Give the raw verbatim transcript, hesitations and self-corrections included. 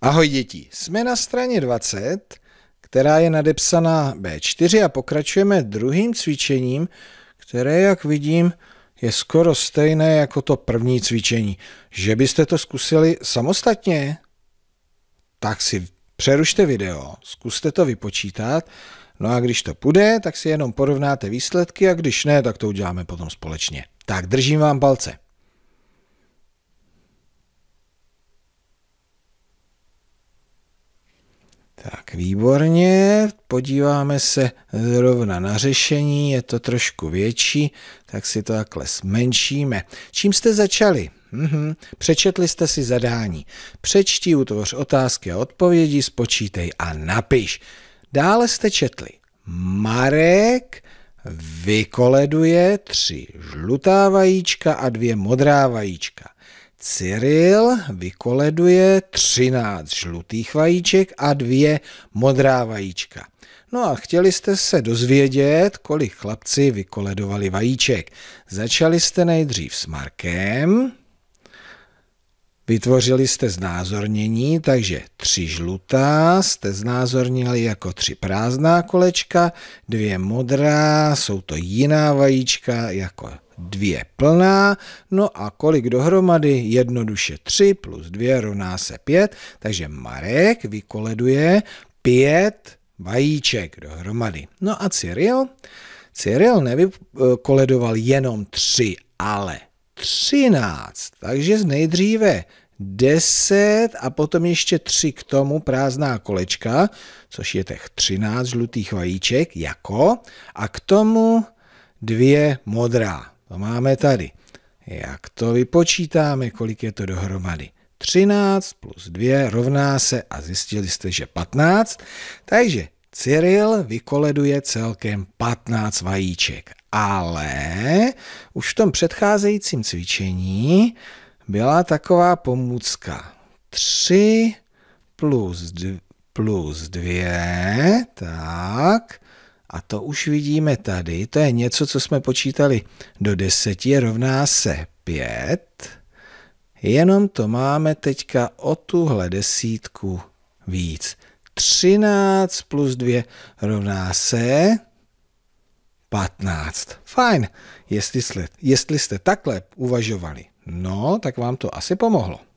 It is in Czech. Ahoj děti, jsme na straně dvacet, která je nadepsaná bé čtyři a pokračujeme druhým cvičením, které, jak vidím, je skoro stejné jako to první cvičení. Že byste to zkusili samostatně? Tak si přerušte video, zkuste to vypočítat, no a když to půjde, tak si jenom porovnáte výsledky a když ne, tak to uděláme potom společně. Tak držím vám palce. Tak výborně, podíváme se zrovna na řešení, je to trošku větší, tak si to takhle zmenšíme. Čím jste začali? Mhm. Přečetli jste si zadání. Přečti, utvoř otázky a odpovědi, spočítej a napiš. Dále jste četli. Marek vykoleduje tři žlutá vajíčka a dvě modrá vajíčka. Cyril vykoleduje třináct žlutých vajíček a dvě modrá vajíčka. No a chtěli jste se dozvědět, kolik chlapci vykoledovali vajíček. Začali jste nejdřív s Markem. Vytvořili jste znázornění, takže tři žlutá jste znázornili jako tři prázdná kolečka, dvě modrá, jsou to jiná vajíčka jako dvě plná, no a kolik dohromady? Jednoduše tři plus dvě rovná se pět, takže Marek vykoleduje pět vajíček dohromady. No a Cyril? Cyril nevykoledoval jenom tři, ale třináct, takže nejdříve deset a potom ještě tři k tomu prázdná kolečka, což je těch třináct žlutých vajíček, jako, a k tomu dvě modrá. To máme tady. Jak to vypočítáme, kolik je to dohromady? třináct plus dvě rovná se a zjistili jste, že patnáct, takže Cyril vykoleduje celkem patnáct vajíček. Ale už v tom předcházejícím cvičení byla taková pomůcka. tři plus, plus dvě, tak, a to už vidíme tady, to je něco, co jsme počítali do deseti, rovná se pět, jenom to máme teďka o tuhle desítku víc. třináct plus dvě rovná se patnáct. Fajn, jestli jste, jestli jste takhle uvažovali, no, tak vám to asi pomohlo.